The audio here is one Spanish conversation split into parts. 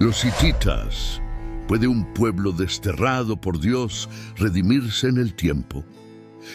Los hititas. ¿Puede un pueblo desterrado por Dios redimirse en el tiempo?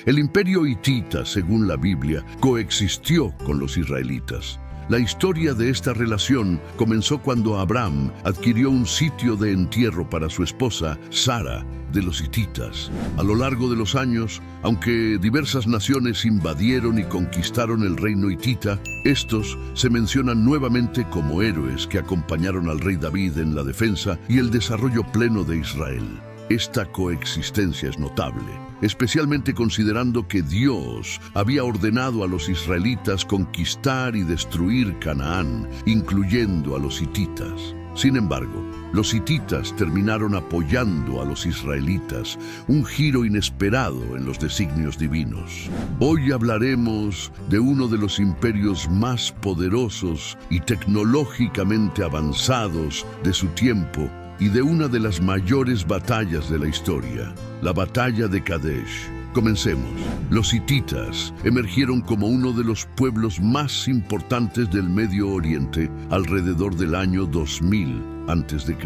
El imperio hitita, según la Biblia, coexistió con los israelitas. La historia de esta relación comenzó cuando Abraham adquirió un sitio de entierro para su esposa, Sara, de los hititas. A lo largo de los años, aunque diversas naciones invadieron y conquistaron el reino hitita, estos se mencionan nuevamente como héroes que acompañaron al rey David en la defensa y el desarrollo pleno de Israel. Esta coexistencia es notable, especialmente considerando que Dios había ordenado a los israelitas conquistar y destruir Canaán, incluyendo a los hititas. Sin embargo, los hititas terminaron apoyando a los israelitas, un giro inesperado en los designios divinos. Hoy hablaremos de uno de los imperios más poderosos y tecnológicamente avanzados de su tiempo, y de una de las mayores batallas de la historia, la batalla de Kadesh. Comencemos. Los hititas emergieron como uno de los pueblos más importantes del Medio Oriente alrededor del año 2000 a.C.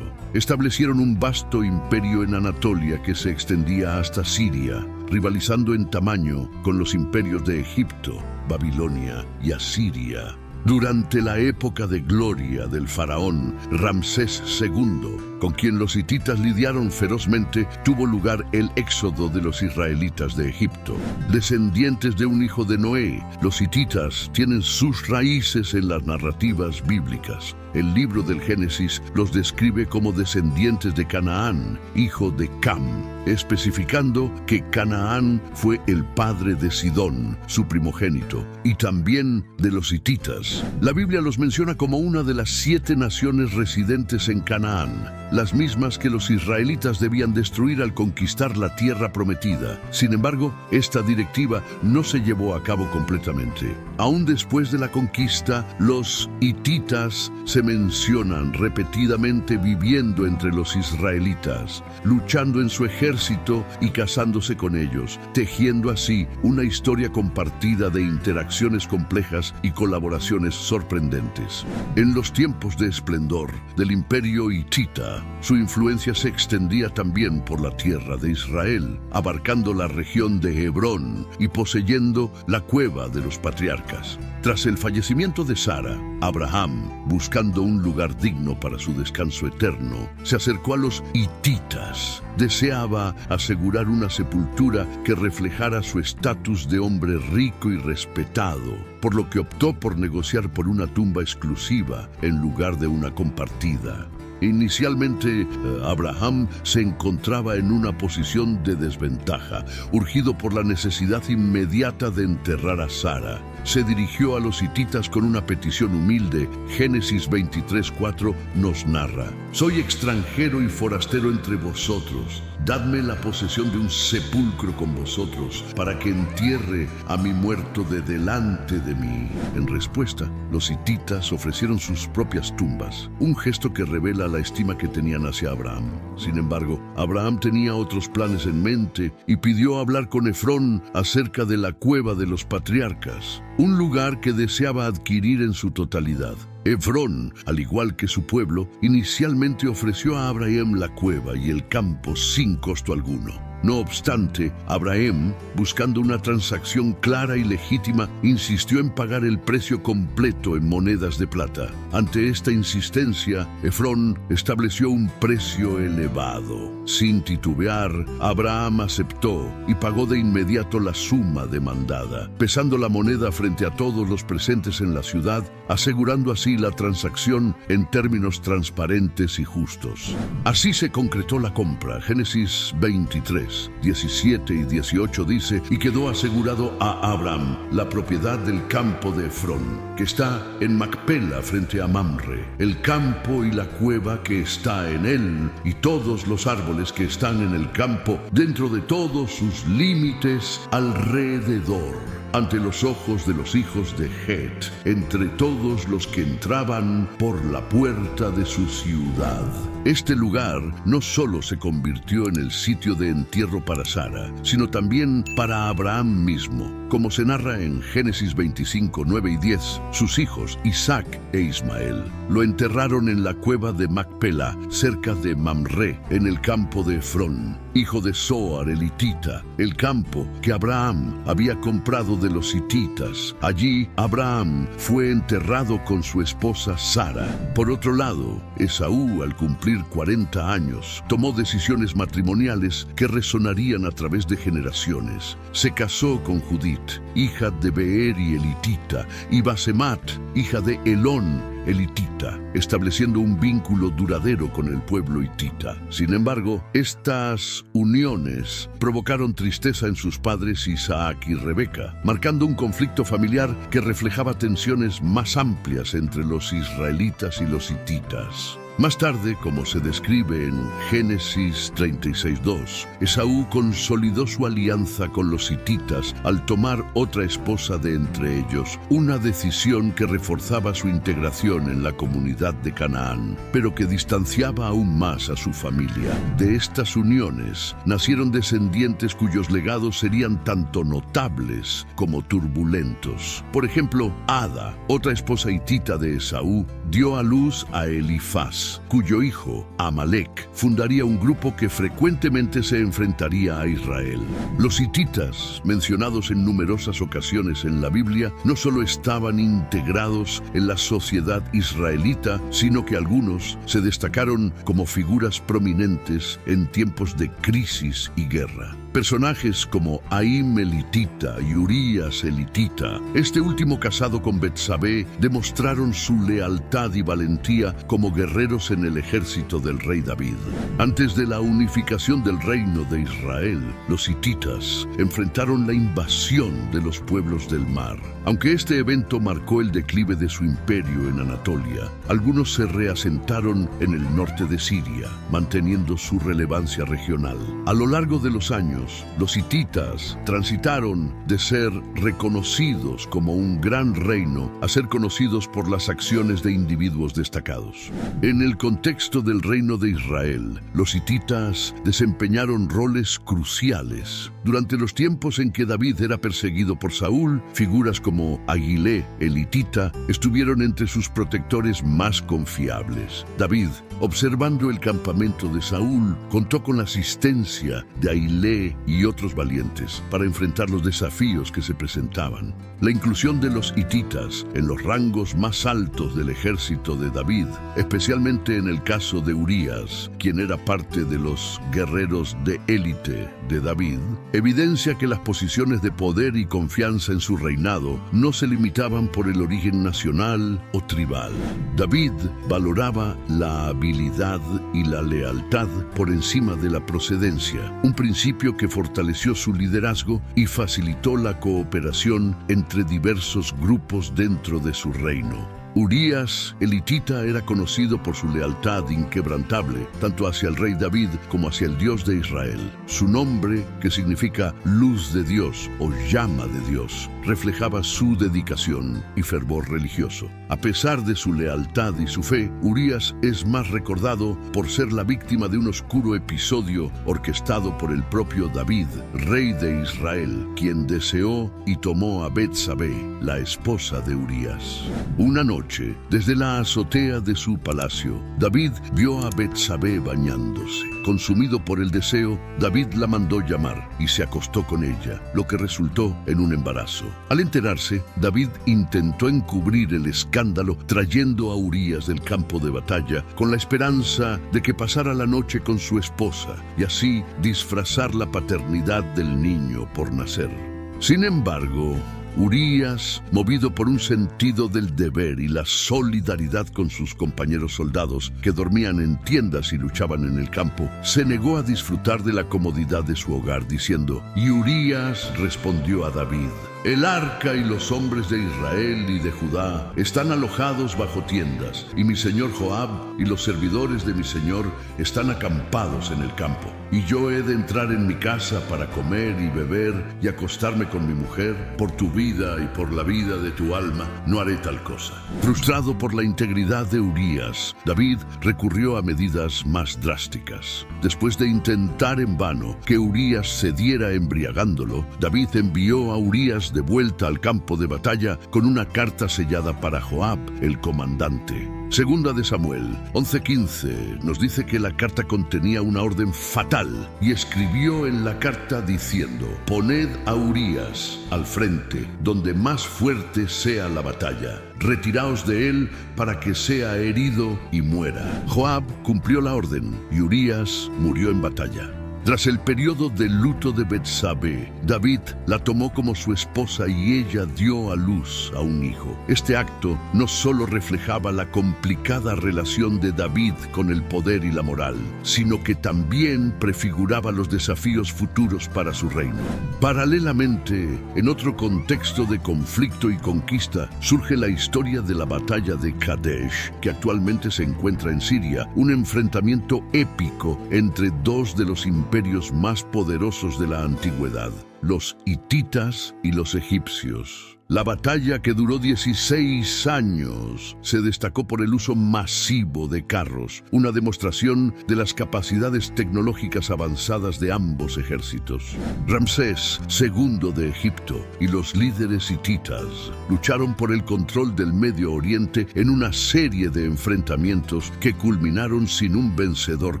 Establecieron un vasto imperio en Anatolia que se extendía hasta Siria, rivalizando en tamaño con los imperios de Egipto, Babilonia y Asiria. Durante la época de gloria del faraón Ramsés II, con quien los hititas lidiaron ferozmente, tuvo lugar el éxodo de los israelitas de Egipto. Descendientes de un hijo de Noé, los hititas tienen sus raíces en las narrativas bíblicas. El libro del Génesis los describe como descendientes de Canaán, hijo de Cam, especificando que Canaán fue el padre de Sidón, su primogénito, y también de los hititas. La Biblia los menciona como una de las 7 naciones residentes en Canaán, las mismas que los israelitas debían destruir al conquistar la tierra prometida. Sin embargo, esta directiva no se llevó a cabo completamente. Aún después de la conquista, los hititas se mencionan repetidamente viviendo entre los israelitas, luchando en su ejército y casándose con ellos, tejiendo así una historia compartida de interacciones complejas y colaboraciones sorprendentes. En los tiempos de esplendor del imperio hitita, su influencia se extendía también por la tierra de Israel, abarcando la región de Efrón y poseyendo la Cueva de los Patriarcas. Tras el fallecimiento de Sara, Abraham, buscando un lugar digno para su descanso eterno, se acercó a los hititas. Deseaba asegurar una sepultura que reflejara su estatus de hombre rico y respetado, por lo que optó por negociar por una tumba exclusiva en lugar de una compartida. Inicialmente, Abraham se encontraba en una posición de desventaja, urgido por la necesidad inmediata de enterrar a Sara. Se dirigió a los hititas con una petición humilde. Génesis 23:4 nos narra: «Soy extranjero y forastero entre vosotros. Dadme la posesión de un sepulcro con vosotros, para que entierre a mi muerto de delante de mí». En respuesta, los hititas ofrecieron sus propias tumbas, un gesto que revela la estima que tenían hacia Abraham. Sin embargo, Abraham tenía otros planes en mente y pidió hablar con Efrón acerca de la Cueva de los Patriarcas, un lugar que deseaba adquirir en su totalidad. Efrón, al igual que su pueblo, inicialmente ofreció a Abraham la cueva y el campo sin costo alguno. No obstante, Abraham, buscando una transacción clara y legítima, insistió en pagar el precio completo en monedas de plata. Ante esta insistencia, Efrón estableció un precio elevado. Sin titubear, Abraham aceptó y pagó de inmediato la suma demandada, pesando la moneda frente a todos los presentes en la ciudad, asegurando así la transacción en términos transparentes y justos. Así se concretó la compra. Génesis 23:17 y 18 dice: «Y quedó asegurado a Abraham la propiedad del campo de Efrón, que está en Macpela frente a Mamre, el campo y la cueva que está en él, y todos los árboles que están en el campo, dentro de todos sus límites alrededor, ante los ojos de los hijos de Het, entre todos los que entraban por la puerta de su ciudad». Este lugar no solo se convirtió en el sitio de entierro para Sara, sino también para Abraham mismo. Como se narra en Génesis 25, 9 y 10, sus hijos Isaac e Ismael lo enterraron en la cueva de Macpela, cerca de Mamre, en el campo de Efrón, hijo de Zoar el hitita, el campo que Abraham había comprado de los hititas. Allí Abraham fue enterrado con su esposa Sara. Por otro lado, Esaú, al cumplir 40 años, tomó decisiones matrimoniales que resonarían a través de generaciones. Se casó con Judith, hija de Beeri el hitita, y Basemat, hija de Elón el hitita, estableciendo un vínculo duradero con el pueblo hitita. Sin embargo, estas uniones provocaron tristeza en sus padres Isaac y Rebeca, marcando un conflicto familiar que reflejaba tensiones más amplias entre los israelitas y los hititas. Más tarde, como se describe en Génesis 36:2, Esaú consolidó su alianza con los hititas al tomar otra esposa de entre ellos, una decisión que reforzaba su integración en la comunidad de Canaán, pero que distanciaba aún más a su familia. De estas uniones nacieron descendientes cuyos legados serían tanto notables como turbulentos. Por ejemplo, Ada, otra esposa hitita de Esaú, dio a luz a Elifaz, cuyo hijo, Amalek, fundaría un grupo que frecuentemente se enfrentaría a Israel. Los hititas, mencionados en numerosas ocasiones en la Biblia, no solo estaban integrados en la sociedad israelita, sino que algunos se destacaron como figuras prominentes en tiempos de crisis y guerra. Personajes como Ahilé el hitita y Urías el hitita, este último casado con Betsabé, demostraron su lealtad y valentía como guerreros en el ejército del rey David. Antes de la unificación del reino de Israel, los hititas enfrentaron la invasión de los pueblos del mar. Aunque este evento marcó el declive de su imperio en Anatolia, algunos se reasentaron en el norte de Siria, manteniendo su relevancia regional. A lo largo de los años, los hititas transitaron de ser reconocidos como un gran reino a ser conocidos por las acciones de individuos destacados. En el contexto del reino de Israel, los hititas desempeñaron roles cruciales. Durante los tiempos en que David era perseguido por Saúl, figuras como Aquilé el hitita estuvieron entre sus protectores más confiables. David, observando el campamento de Saúl, contó con la asistencia de Ahilé y otros valientes para enfrentar los desafíos que se presentaban. La inclusión de los hititas en los rangos más altos del ejército de David, especialmente en el caso de Urías, quien era parte de los guerreros de élite de David, evidencia que las posiciones de poder y confianza en su reinado no se limitaban por el origen nacional o tribal. David valoraba la habilidad y la lealtad por encima de la procedencia, un principio que fortaleció su liderazgo y facilitó la cooperación entre diversos grupos dentro de su reino. Urías el hitita era conocido por su lealtad inquebrantable, tanto hacia el rey David como hacia el Dios de Israel. Su nombre, que significa luz de Dios o llama de Dios, reflejaba su dedicación y fervor religioso. A pesar de su lealtad y su fe, Urías es más recordado por ser la víctima de un oscuro episodio orquestado por el propio David, rey de Israel, quien deseó y tomó a Betsabé, la esposa de Urías. Una noche, desde la azotea de su palacio, David vio a Betsabé bañándose. Consumido por el deseo, David la mandó llamar y se acostó con ella, lo que resultó en un embarazo. Al enterarse, David intentó encubrir el escándalo trayendo a Urías del campo de batalla con la esperanza de que pasara la noche con su esposa y así disfrazar la paternidad del niño por nacer. Sin embargo, Urías, movido por un sentido del deber y la solidaridad con sus compañeros soldados que dormían en tiendas y luchaban en el campo, se negó a disfrutar de la comodidad de su hogar, diciendo: y Urías respondió a David: El arca y los hombres de Israel y de Judá están alojados bajo tiendas, y mi señor Joab y los servidores de mi señor están acampados en el campo. Y yo he de entrar en mi casa para comer y beber y acostarme con mi mujer. Por tu vida y por la vida de tu alma no haré tal cosa. Frustrado por la integridad de Urías, David recurrió a medidas más drásticas. Después de intentar en vano que Urías cediera embriagándolo, David envió a Urías de vuelta al campo de batalla con una carta sellada para Joab, el comandante. Segunda de Samuel 11:15 nos dice que la carta contenía una orden fatal y escribió en la carta diciendo: «Poned a Urías al frente, donde más fuerte sea la batalla. Retiraos de él para que sea herido y muera». Joab cumplió la orden y Urías murió en batalla. Tras el periodo de luto de Betsabé, David la tomó como su esposa y ella dio a luz a un hijo. Este acto no solo reflejaba la complicada relación de David con el poder y la moral, sino que también prefiguraba los desafíos futuros para su reino. Paralelamente, en otro contexto de conflicto y conquista, surge la historia de la batalla de Kadesh, que actualmente se encuentra en Siria, un enfrentamiento épico entre dos de los imperios más poderosos de la antigüedad, los hititas y los egipcios. La batalla, que duró 16 años, se destacó por el uso masivo de carros, una demostración de las capacidades tecnológicas avanzadas de ambos ejércitos. Ramsés II de Egipto y los líderes hititas lucharon por el control del Medio Oriente en una serie de enfrentamientos que culminaron sin un vencedor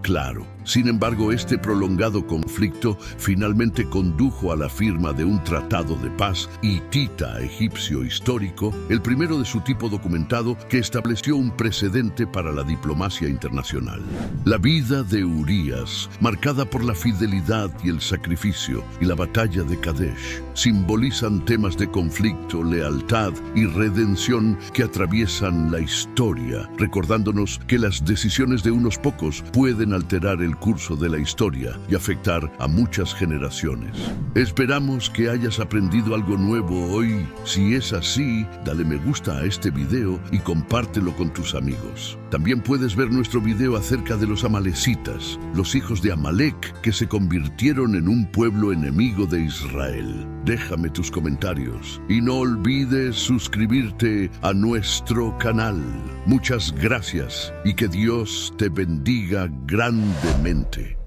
claro. Sin embargo, este prolongado conflicto finalmente condujo a la firma de un tratado de paz hitita-egipcio histórico, el primero de su tipo documentado, que estableció un precedente para la diplomacia internacional. La vida de Urías, marcada por la fidelidad y el sacrificio, y la batalla de Kadesh, simbolizan temas de conflicto, lealtad y redención que atraviesan la historia, recordándonos que las decisiones de unos pocos pueden alterar el curso de la historia y afectar a muchas generaciones. Esperamos que hayas aprendido algo nuevo hoy. Si es así, dale me gusta a este video y compártelo con tus amigos. También puedes ver nuestro video acerca de los amalecitas, los hijos de Amalek que se convirtieron en un pueblo enemigo de Israel. Déjame tus comentarios y no olvides suscribirte a nuestro canal. Muchas gracias y que Dios te bendiga grandemente.